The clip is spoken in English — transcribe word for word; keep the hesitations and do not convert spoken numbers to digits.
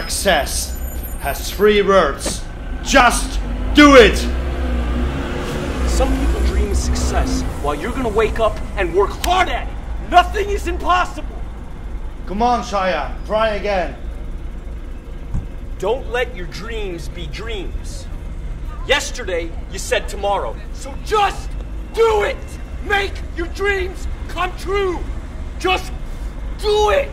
Success has three words. Just do it! Some people dream of success while you're gonna wake up and work hard at it. Nothing is impossible. Come on, Shia, try again. Don't let your dreams be dreams. Yesterday, you said tomorrow. So just do it! Make your dreams come true! Just do it!